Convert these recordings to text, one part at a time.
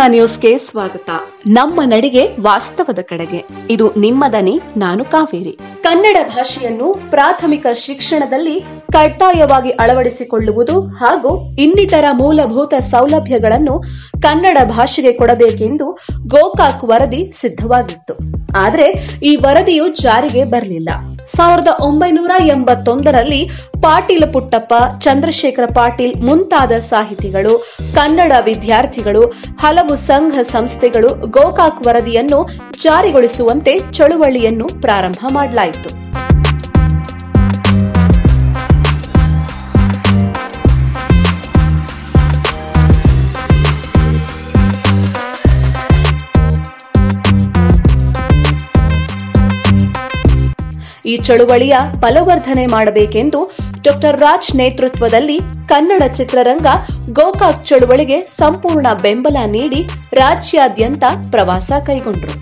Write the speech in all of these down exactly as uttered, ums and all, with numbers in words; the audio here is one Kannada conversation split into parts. ಕನ್ನಡ ನ್ಯೂಸ್ಗೆ ಸ್ವಾಗತ. ನಮ್ಮ ನಡೆಗೆ ವಾಸ್ತವದ ಕಡೆಗೆ. ಇದು ನಿಮ್ಮ ದನಿ, ನಾನು ಕಾವೇರಿ. ಕನ್ನಡ ಭಾಷೆಯನ್ನು ಪ್ರಾಥಮಿಕ ಶಿಕ್ಷಣದಲ್ಲಿ ಕಡ್ಡಾಯವಾಗಿ ಅಳವಡಿಸಿಕೊಳ್ಳುವುದು ಹಾಗೂ ಇನ್ನಿತರ ಮೂಲಭೂತ ಸೌಲಭ್ಯಗಳನ್ನು ಕನ್ನಡ ಭಾಷೆಗೆ ಕೊಡಬೇಕೆಂದು ಗೋಕಾಕ್ ವರದಿ ಸಿದ್ಧವಾಗಿತ್ತು. ಆದರೆ ಈ ವರದಿಯು ಜಾರಿಗೆ ಬರಲಿಲ್ಲ. ಸಾವಿರದ ಒಂಬೈನೂರ ಎಂಬತ್ತೊಂದರಲ್ಲಿ ಪಾಟೀಲ ಪುಟ್ಟಪ್ಪ, ಚಂದ್ರಶೇಖರ ಪಾಟೀಲ್ ಮುಂತಾದ ಸಾಹಿತಿಗಳು, ಕನ್ನಡ ವಿದ್ಯಾರ್ಥಿಗಳು, ಹಲವು ಸಂಘ ಸಂಸ್ಥೆಗಳು ಗೋಕಾಕ್ ವರದಿಯನ್ನು ಜಾರಿಗೊಳಿಸುವಂತೆ ಚಳುವಳಿಯನ್ನು ಪ್ರಾರಂಭ ಮಾಡಲಾಯಿತು. ಈ ಚಳುವಳಿಯ ಬಲವರ್ಧನೆ ಮಾಡಬೇಕೆಂದು ಡಾಕ್ಟರ್ ರಾಜ್ ನೇತೃತ್ವದಲ್ಲಿ ಕನ್ನಡ ಚಿತ್ರರಂಗ ಗೋಕಾಕ್ ಚಳುವಳಿಗೆ ಸಂಪೂರ್ಣ ಬೆಂಬಲ ನೀಡಿ ರಾಜ್ಯಾದ್ಯಂತ ಪ್ರವಾಸ ಕೈಗೊಂಡರು.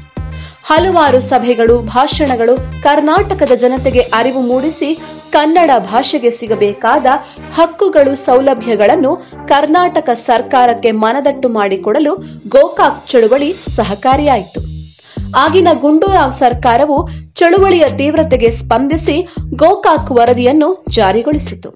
ಹಲವಾರು ಸಭೆಗಳು, ಭಾಷಣಗಳು, ಕರ್ನಾಟಕದ ಜನತೆಗೆ ಅರಿವು ಮೂಡಿಸಿ ಕನ್ನಡ ಭಾಷೆಗೆ ಸಿಗಬೇಕಾದ ಹಕ್ಕುಗಳು, ಸೌಲಭ್ಯಗಳನ್ನು ಕರ್ನಾಟಕ ಸರ್ಕಾರಕ್ಕೆ ಮನದಟ್ಟು ಮಾಡಿಕೊಡಲು ಗೋಕಾಕ್ ಚಳುವಳಿ ಸಹಕಾರಿಯಾಯಿತು. ಆಗಿನ ಗುಂಡೂರಾವ್ ಸರ್ಕಾರವು ಚಳುವಳಿಯ ತೀವ್ರತೆಗೆ ಸ್ಪಂದಿಸಿ ಗೋಕಾಕ್ ವರದಿಯನ್ನು ಜಾರಿಗೊಳಿಸಿತು.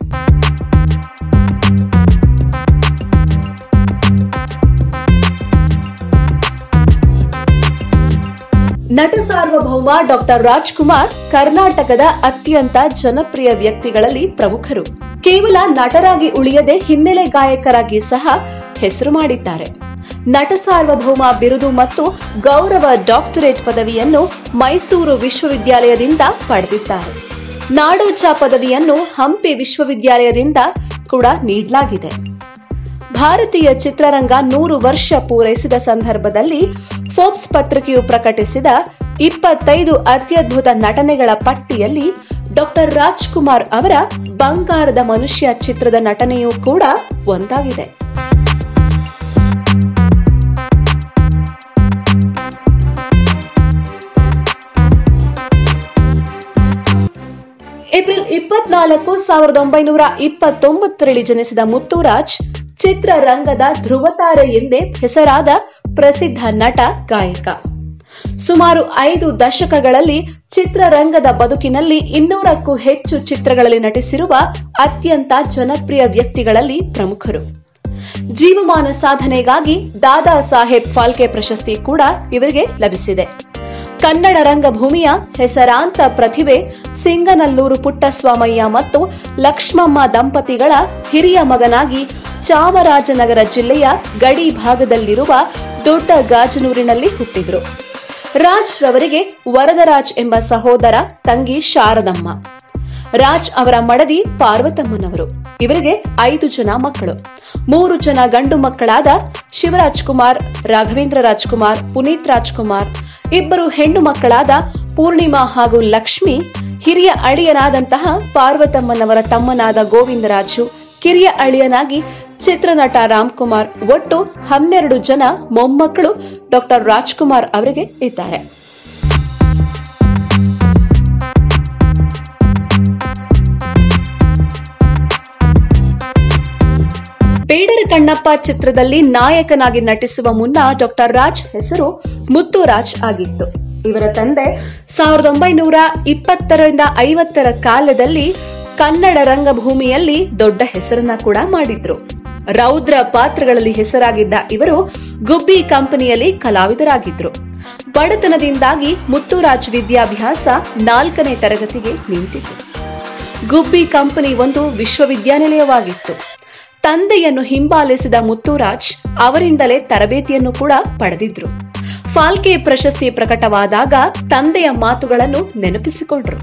ನಟ ಸಾರ್ವಭೌಮ ಡಾಕ್ಟರ್ ರಾಜ್ಕುಮಾರ್ ಕರ್ನಾಟಕದ ಅತ್ಯಂತ ಜನಪ್ರಿಯ ವ್ಯಕ್ತಿಗಳಲ್ಲಿ ಪ್ರಮುಖರು. ಕೇವಲ ನಟರಾಗಿ ಉಳಿಯದೆ ಹಿನ್ನೆಲೆ ಗಾಯಕರಾಗಿ ಸಹ ಹೆಸರು ಮಾಡಿದ್ದಾರೆ. ನಟ ಸಾರ್ವಭೌಮ ಬಿರುದು ಮತ್ತು ಗೌರವ ಡಾಕ್ಟರೇಟ್ ಪದವಿಯನ್ನು ಮೈಸೂರು ವಿಶ್ವವಿದ್ಯಾಲಯದಿಂದ ಪಡೆದಿದ್ದಾರೆ. ನಾಡೋಜ ಪದವಿಯನ್ನು ಹಂಪಿ ವಿಶ್ವವಿದ್ಯಾಲಯದಿಂದ ಕೂಡ ನೀಡಲಾಗಿದೆ. ಭಾರತೀಯ ಚಿತ್ರರಂಗ ನೂರು ವರ್ಷ ಪೂರೈಸಿದ ಸಂದರ್ಭದಲ್ಲಿ ಫೋರ್ಬ್ಸ್ ಪತ್ರಿಕೆಯು ಪ್ರಕಟಿಸಿದ ಇಪ್ಪತ್ತೈದು ಅತ್ಯದ್ಭುತ ನಟನೆಗಳ ಪಟ್ಟಿಯಲ್ಲಿ ಡಾಕ್ಟರ್ ರಾಜ್ಕುಮಾರ್ ಅವರ ಬಂಗಾರದ ಮನುಷ್ಯ ಚಿತ್ರದ ನಟನೆಯೂ ಕೂಡ ಒಂದಾಗಿದೆ. ಏಪ್ರಿಲ್ ಇಪ್ಪತ್ನಾಲ್ಕು ಸಾವಿರದ ಒಂಬೈನೂರ ಇಪ್ಪತ್ತೊಂಬತ್ತರಲ್ಲಿ ಜನಿಸಿದ ಮುತ್ತುರಾಜ್ ಚಿತ್ರರಂಗದ ಧ್ರುವತಾರೆ ಎಂದೇ ಹೆಸರಾದ ಪ್ರಸಿದ್ಧ ನಟ, ಗಾಯಕ. ಸುಮಾರು ಐದು ದಶಕಗಳಲ್ಲಿ ಚಿತ್ರರಂಗದ ಬದುಕಿನಲ್ಲಿ ಇನ್ನೂರಕ್ಕೂ ಹೆಚ್ಚು ಚಿತ್ರಗಳಲ್ಲಿ ನಟಿಸಿರುವ ಅತ್ಯಂತ ಜನಪ್ರಿಯ ವ್ಯಕ್ತಿಗಳಲ್ಲಿ ಪ್ರಮುಖರು. ಜೀವಮಾನ ಸಾಧನೆಗಾಗಿ ದಾದಾ ಸಾಹೇಬ್ ಫಾಲ್ಕೆ ಪ್ರಶಸ್ತಿ ಕೂಡ ಇವರಿಗೆ ಲಭಿಸಿದೆ. ಕನ್ನಡ ರಂಗಭೂಮಿಯ ಹೆಸರಾಂತ ಪ್ರತಿಭೆ ಸಿಂಗನಲ್ಲೂರು ಪುಟ್ಟಸ್ವಾಮಯ್ಯ ಮತ್ತು ಲಕ್ಷ್ಮಮ್ಮ ದಂಪತಿಗಳ ಹಿರಿಯ ಮಗನಾಗಿ ಚಾಮರಾಜನಗರ ಜಿಲ್ಲೆಯ ಗಡಿ ಭಾಗದಲ್ಲಿರುವ ದೊಡ್ಡ ಗಾಜನೂರಿನಲ್ಲಿ ಹುಟ್ಟಿದ್ರು. ರಾಜ್ ರವರಿಗೆ ವರದರಾಜ್ ಎಂಬ ಸಹೋದರ, ತಂಗಿ ಶಾರದಮ್ಮ. ರಾಜ್ ಅವರ ಮಡದಿ ಪಾರ್ವತಮ್ಮನವರು. ಇವರಿಗೆ ಐದು ಜನ ಮಕ್ಕಳು. ಮೂರು ಜನ ಗಂಡು ಮಕ್ಕಳಾದ ಶಿವರಾಜ್ ಕುಮಾರ್, ರಾಘವೇಂದ್ರ ರಾಜ್ಕುಮಾರ್, ಪುನೀತ್ ರಾಜ್ಕುಮಾರ್. ಇಬ್ಬರು ಹೆಣ್ಣು ಮಕ್ಕಳಾದ ಪೂರ್ಣಿಮಾ ಹಾಗೂ ಲಕ್ಷ್ಮಿ. ಹಿರಿಯ ಅಳಿಯನಾದಂತಹ ಪಾರ್ವತಮ್ಮನವರ ತಮ್ಮನಾದ ಗೋವಿಂದರಾಜು, ಕಿರಿಯ ಅಳಿಯನಾಗಿ ಚಿತ್ರನಟ ರಾಮ್ಕುಮಾರ್. ಒಟ್ಟು ಹನ್ನೆರಡು ಜನ ಮೊಮ್ಮಕ್ಕಳು ಡಾಕ್ಟರ್ ರಾಜ್ಕುಮಾರ್ ಅವರಿಗೆ ಇದ್ದಾರೆ. ಬೇಡರ ಕಣ್ಣಪ್ಪ ಚಿತ್ರದಲ್ಲಿ ನಾಯಕನಾಗಿ ನಟಿಸುವ ಮುನ್ನ ಡಾಕ್ಟರ್ ರಾಜ್ ಹೆಸರು ಮುತ್ತುರಾಜ್ ಆಗಿತ್ತು. ಇವರ ತಂದೆ ಸಾವಿರದ ಒಂಬೈನೂರ ಇಪ್ಪತ್ತರಿಂದ ಐವತ್ತರ ಕಾಲದಲ್ಲಿ ಕನ್ನಡ ರಂಗಭೂಮಿಯಲ್ಲಿ ದೊಡ್ಡ ಹೆಸರನ್ನ ಕೂಡ ಮಾಡಿದ್ರು. ರೌದ್ರ ಪಾತ್ರಗಳಲ್ಲಿ ಹೆಸರಾಗಿದ್ದ ಇವರು ಗುಬ್ಬಿ ಕಂಪನಿಯಲ್ಲಿ ಕಲಾವಿದರಾಗಿದ್ರು. ಬಡತನದಿಂದಾಗಿ ಮುತ್ತುರಾಜ್ ವಿದ್ಯಾಭ್ಯಾಸ ನಾಲ್ಕನೇ ತರಗತಿಗೆ ನಿಂತಿತ್ತು. ಗುಬ್ಬಿ ಕಂಪನಿ ಒಂದು ವಿಶ್ವವಿದ್ಯಾನಿಲಯವಾಗಿತ್ತು. ತಂದೆಯನ್ನು ಹಿಂಬಾಲಿಸಿದ ಮುತ್ತುರಾಜ್ ಅವರಿಂದಲೇ ತರಬೇತಿಯನ್ನು ಕೂಡ ಪಡೆದಿದ್ರು. ಫಾಲ್ಕೆ ಪ್ರಶಸ್ತಿ ಪ್ರಕಟವಾದಾಗ ತಂದೆಯ ಮಾತುಗಳನ್ನು ನೆನಪಿಸಿಕೊಂಡ್ರು.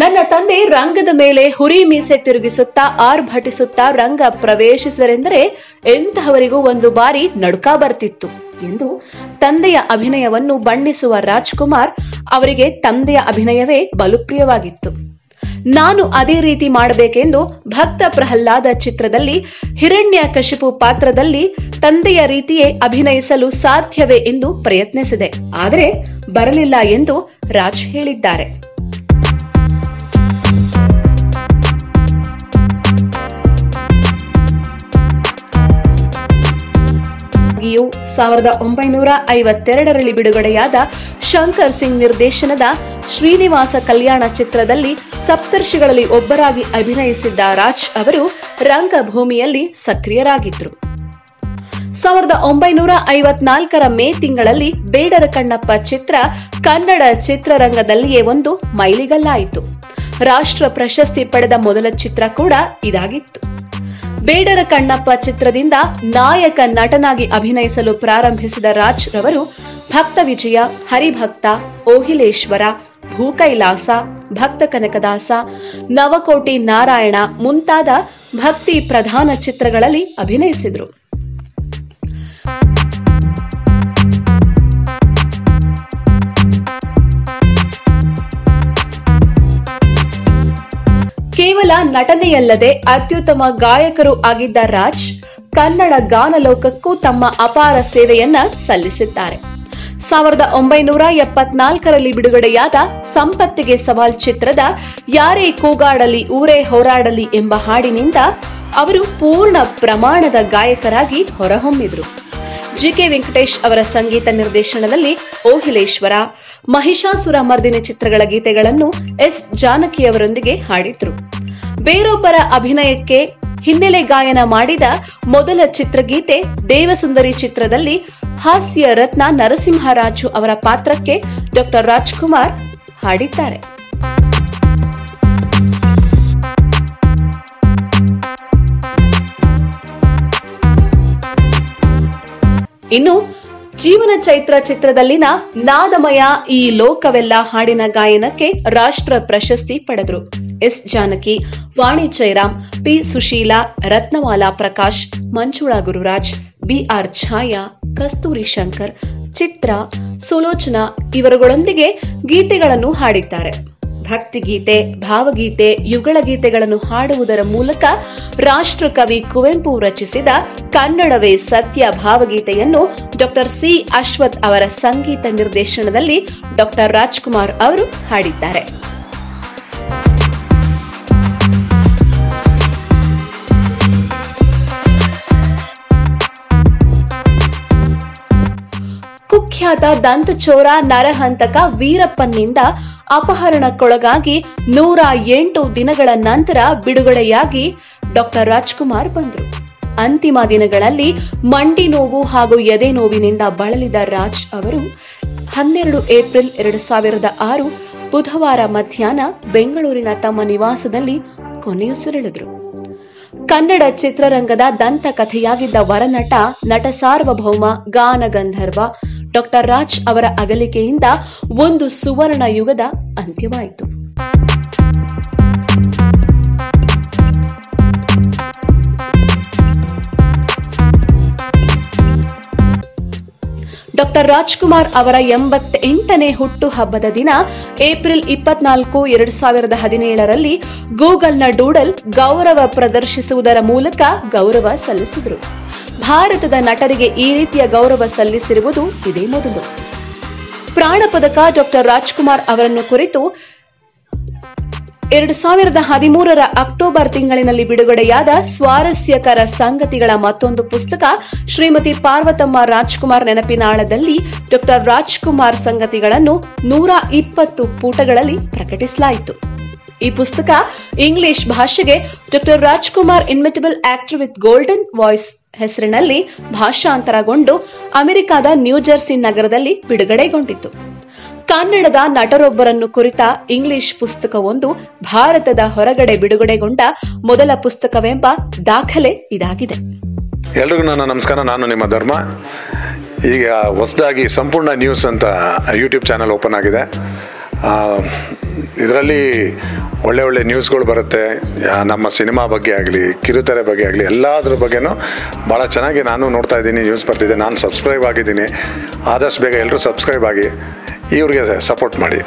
ನನ್ನ ತಂದೆ ರಂಗದ ಮೇಲೆ ಹುರಿ ಮೀಸೆ ತಿರುಗಿಸುತ್ತಾ ಆರ್ಭಟಿಸುತ್ತಾ ರಂಗ ಪ್ರವೇಶಿಸಿದರೆಂದರೆ ಎಂತಹವರಿಗೂ ಒಂದು ಬಾರಿ ನಡುಕ ಬರ್ತಿತ್ತು ಎಂದು ತಂದೆಯ ಅಭಿನಯವನ್ನು ಬಣ್ಣಿಸುವ ರಾಜ್ಕುಮಾರ್ ಅವರಿಗೆ ತಂದೆಯ ಅಭಿನಯವೇ ಬಲು ಪ್ರಿಯವಾಗಿತ್ತು. ನಾನು ಅದೇ ರೀತಿ ಮಾಡಬೇಕೆಂದು ಭಕ್ತ ಪ್ರಹ್ಲಾದ ಚಿತ್ರದಲ್ಲಿ ಹಿರಣ್ಯಕಶಿಪು ಪಾತ್ರದಲ್ಲಿ ತಂದೆಯ ರೀತಿಯೇ ಅಭಿನಯಿಸಲು ಸಾಧ್ಯವೇ ಎಂದು ಪ್ರಯತ್ನಿಸಿದೆ, ಆದರೆ ಬರಲಿಲ್ಲ ಎಂದು ರಾಜ್ ಹೇಳಿದ್ದಾರೆ. ಸಾವಿರದ ಒಂಬೈನೂರ ಐವತ್ತೆರಡರಲ್ಲಿ ಬಿಡುಗಡೆಯಾದ ಶಂಕರ್ ಸಿಂಗ್ ನಿರ್ದೇಶನದ ಶ್ರೀನಿವಾಸ ಕಲ್ಯಾಣ ಚಿತ್ರದಲ್ಲಿ ಸಪ್ತರ್ಷಿಗಳಲ್ಲಿ ಒಬ್ಬರಾಗಿ ಅಭಿನಯಿಸಿದ್ದ ರಾಜ್ ಅವರು ರಂಗಭೂಮಿಯಲ್ಲಿ ಸಕ್ರಿಯರಾಗಿದ್ದರು. ಸಾವಿರದ ಒಂಬೈನೂರ ಐವತ್ನಾಲ್ಕರ ಮೇ ತಿಂಗಳಲ್ಲಿ ಬೇಡರ ಕಣ್ಣಪ್ಪ ಚಿತ್ರ ಕನ್ನಡ ಚಿತ್ರರಂಗದಲ್ಲಿಯೇ ಒಂದು ಮೈಲಿಗಲ್ಲಾಯಿತು. ರಾಷ್ಟ್ರ ಪ್ರಶಸ್ತಿ ಪಡೆದ ಮೊದಲ ಚಿತ್ರ ಕೂಡ ಇದಾಗಿತ್ತು. ಬೇಡರ ಕಣ್ಣಪ್ಪ ಚಿತ್ರದಿಂದ ನಾಯಕ ನಟನಾಗಿ ಅಭಿನಯಿಸಲು ಪ್ರಾರಂಭಿಸಿದ ರಾಜ್ ರವರು ಭಕ್ತ ವಿಜಯ, ಹರಿಭಕ್ತ, ಓಹಿಲೇಶ್ವರ, ಭೂಕೈಲಾಸ, ಭಕ್ತ ಕನಕದಾಸ, ನವಕೋಟಿ ನಾರಾಯಣ ಮುಂತಾದ ಭಕ್ತಿ ಪ್ರಧಾನ ಚಿತ್ರಗಳಲ್ಲಿ ಅಭಿನಯಿಸಿದರು. ಕೇವಲ ನಟನೆಯಲ್ಲದೆ ಅತ್ಯುತ್ತಮ ಗಾಯಕರು ಆಗಿದ್ದ ರಾಜ್ ಕನ್ನಡ ಗಾನಲೋಕಕ್ಕೂ ತಮ್ಮ ಅಪಾರ ಸೇವೆಯನ್ನ ಸಲ್ಲಿಸಿದ್ದಾರೆ. ಸಾವಿರದ ಒಂಬೈನೂರ ಎಪ್ಪತ್ನಾಲ್ಕರಲ್ಲಿ ಬಿಡುಗಡೆಯಾದ ಸಂಪತ್ತಿಗೆ ಸವಾಲ್ ಚಿತ್ರದ ಯಾರೇ ಕೂಗಾಡಲಿ ಊರೇ ಹೋರಾಡಲಿ ಎಂಬ ಹಾಡಿನಿಂದ ಅವರು ಪೂರ್ಣ ಪ್ರಮಾಣದ ಗಾಯಕರಾಗಿ ಹೊರಹೊಮ್ಮಿದ್ರು. ಜಿ ಕೆ ವೆಂಕಟೇಶ್ ಅವರ ಸಂಗೀತ ನಿರ್ದೇಶನದಲ್ಲಿ ಓಹಿಲೇಶ್ವರ, ಮಹಿಷಾಸುರ ಮರ್ದಿನಿ ಚಿತ್ರಗಳ ಗೀತೆಗಳನ್ನು ಎಸ್ ಜಾನಕಿ ಅವರೊಂದಿಗೆ ಹಾಡಿದ್ರು. ಬೇರೊಬ್ಬರ ಅಭಿನಯಕ್ಕೆ ಹಿನ್ನೆಲೆ ಗಾಯನ ಮಾಡಿದ ಮೊದಲ ಚಿತ್ರಗೀತೆ ದೇವಸುಂದರಿ ಚಿತ್ರದಲ್ಲಿ ಹಾಸ್ಯ ರತ್ನ ನರಸಿಂಹರಾಜು ಅವರ ಪಾತ್ರಕ್ಕೆ ಡಾಕ್ಟರ್ ರಾಜ್ಕುಮಾರ್ ಹಾಡಿದ್ದಾರೆ. ಇನ್ನು ಜೀವನ ಚೈತ್ರ ಚಿತ್ರದಲ್ಲಿನ ನಾದಮಯ ಈ ಲೋಕವೆಲ್ಲ ಹಾಡಿನ ಗಾಯನಕ್ಕೆ ರಾಷ್ಟ್ರ ಪ್ರಶಸ್ತಿ ಪಡೆದರು. S Janaki, Vani ಚೈರಾ, P Susheela, ರತ್ನವಾಲಾ Prakash, Manjula Gururaj, B R Chhaya, Kasturi Shankar, Chitra, Sulochana ಇವರುಗಳೊಂದಿಗೆ ಗೀತೆಗಳನ್ನು ಹಾಡಿದ್ದಾರೆ. ಭಕ್ತಿಗೀತೆ, ಭಾವಗೀತೆ, ಯುಗಳ ಗೀತೆಗಳನ್ನು ಹಾಡುವುದರ ಮೂಲಕ ರಾಷ್ಟ್ರಕವಿ ಕುವೆಂಪು ರಚಿಸಿದ ಕನ್ನಡವೇ ಸತ್ಯ ಭಾವಗೀತೆಯನ್ನು ಡಾಕ್ಟರ್ ಸಿ ಅಶ್ವಥ್ ಅವರ ಸಂಗೀತ ನಿರ್ದೇಶನದಲ್ಲಿ ಡಾಕ್ಟರ್ ರಾಜ್ಕುಮಾರ್ ಅವರು ಹಾಡಿದ್ದಾರೆ. ಕುಖ್ಯಾತ ದಂತಚೋರ ನರಹಂತಕ ವೀರಪ್ಪನಿಂದ ಅಪಹರಣಕ್ಕೊಳಗಾಗಿ ನೂರ ಎಂಟು ದಿನಗಳ ನಂತರ ಬಿಡುಗಡೆಯಾಗಿ ಡಾಕ್ಟರ್ ರಾಜ್ಕುಮಾರ್ ಬಂದರು. ಅಂತಿಮ ದಿನಗಳಲ್ಲಿ ಮಂಡಿ ನೋವು ಹಾಗೂ ಎದೆ ನೋವಿನಿಂದ ಬಳಲಿದ ರಾಜ್ ಅವರು ಹನ್ನೆರಡು ಏಪ್ರಿಲ್ ಎರಡು ಸಾವಿರದ ಆರು ಬುಧವಾರ ಮಧ್ಯಾಹ್ನ ಬೆಂಗಳೂರಿನ ತಮ್ಮ ನಿವಾಸದಲ್ಲಿ ಕೊನೆಯುಸಿರೆಳೆದರು. ಕನ್ನಡ ಚಿತ್ರರಂಗದ ದಂತಕಥೆಯಾಗಿದ್ದ ವರನಟ, ನಟ ಸಾರ್ವಭೌಮ, ಗಾನಗಂಧರ್ವ ಡಾಕ್ಟರ್ ರಾಜ್ ಅವರ ಅಗಲಿಕೆಯಿಂದ ಒಂದು ಸುವರ್ಣ ಯುಗದ ಅಂತ್ಯವಾಯಿತು. ಡಾಕ್ಟರ್ ರಾಜ್ಕುಮಾರ್ ಅವರ ಎಂಬತ್ತೆಂಟನೇ ಹುಟ್ಟುಹಬ್ಬದ ದಿನ ಏಪ್ರಿಲ್ ಇಪ್ಪತ್ನಾಲ್ಕು ಎರಡು ಸಾವಿರದ ಹದಿನೇಳರಲ್ಲಿ ಗೂಗಲ್ನ ಡೂಡಲ್ ಗೌರವ ಪ್ರದರ್ಶಿಸುವುದರ ಮೂಲಕ ಗೌರವ ಸಲ್ಲಿಸಿದರು. ಭಾರತದ ನಟರಿಗೆ ಈ ರೀತಿಯ ಗೌರವ ಸಲ್ಲಿಸಿರುವುದು ಇದೇ ಮೊದಲು. ಪ್ರಾಣ ಪದಕ ಡಾಕ್ಟರ್ ರಾಜ್ಕುಮಾರ್ ಅವರನ್ನು ಕುರಿತು ಎರಡು ಸಾವಿರದ ಹದಿಮೂರರ ಅಕ್ಟೋಬರ್ ತಿಂಗಳಿನಲ್ಲಿ ಬಿಡುಗಡೆಯಾದ ಸ್ವಾರಸ್ಯಕರ ಸಂಗತಿಗಳ ಮತ್ತೊಂದು ಪುಸ್ತಕ ಶ್ರೀಮತಿ ಪಾರ್ವತಮ್ಮ ರಾಜ್ಕುಮಾರ್ ನೆನಪಿನಾಳದಲ್ಲಿ ಡಾಕ್ಟರ್ ರಾಜ್ಕುಮಾರ್ ಸಂಗತಿಗಳನ್ನು ನೂರ ಇಪ್ಪತ್ತು ಪುಟಗಳಲ್ಲಿ ಪ್ರಕಟಿಸಲಾಯಿತು. ಈ ಪುಸ್ತಕ ಇಂಗ್ಲಿಷ್ ಭಾಷೆಗೆ doctor Rajkumar inimitable actor with golden voice ಹೆಸರಿನಲ್ಲಿ ಭಾಷಾಂತರಗೊಂಡು ಅಮೆರಿಕಾದ ನ್ಯೂಜೆರ್ಸಿ ನಗರದಲ್ಲಿ ಬಿಡುಗಡೆಗೊಂಡಿತು. ಕನ್ನಡದ ನಟರೊಬ್ಬರನ್ನು ಕುರಿತ ಇಂಗ್ಲಿಷ್ ಪುಸ್ತಕವೊಂದು ಭಾರತದ ಹೊರಗಡೆ ಬಿಡುಗಡೆಗೊಂಡ ಮೊದಲ ಪುಸ್ತಕವೆಂಬ ದಾಖಲೆ ಇದಾಗಿದೆ. ಎಲ್ರಿಗೂ ನನ್ನ ನಮಸ್ಕಾರ. ನಾನು ನಿಮ್ಮ ಧರ್ಮ. ಈಗ ಹೊಸದಾಗಿ ಸಂಪೂರ್ಣ ನ್ಯೂಸ್ ಅಂತ ಯೂಟ್ಯೂಬ್ ಚಾನಲ್ ಓಪನ್ ಆಗಿದೆ. ಇದರಲ್ಲಿ ಒಳ್ಳೆ ಒಳ್ಳೆ ನ್ಯೂಸ್ಗಳು ಬರುತ್ತೆ. ನಮ್ಮ ಸಿನಿಮಾ ಬಗ್ಗೆ ಆಗಲಿ, ಕಿರುತೆರೆ ಬಗ್ಗೆ ಆಗಲಿ, ಎಲ್ಲದ್ರ ಬಗ್ಗೆನೂ ಭಾಳ ಚೆನ್ನಾಗಿ ನಾನು ನೋಡ್ತಾ ಇದ್ದೀನಿ. ನ್ಯೂಸ್ ಬರ್ತಿದೆ. ನಾನು ಸಬ್ಸ್ಕ್ರೈಬ್ ಆಗಿದ್ದೀನಿ. ಆದಷ್ಟು ಬೇಗ ಎಲ್ಲರೂ ಸಬ್ಸ್ಕ್ರೈಬ್ ಆಗಿ ಇವ್ರಿಗೆ ಸಪೋರ್ಟ್ ಮಾಡಿ.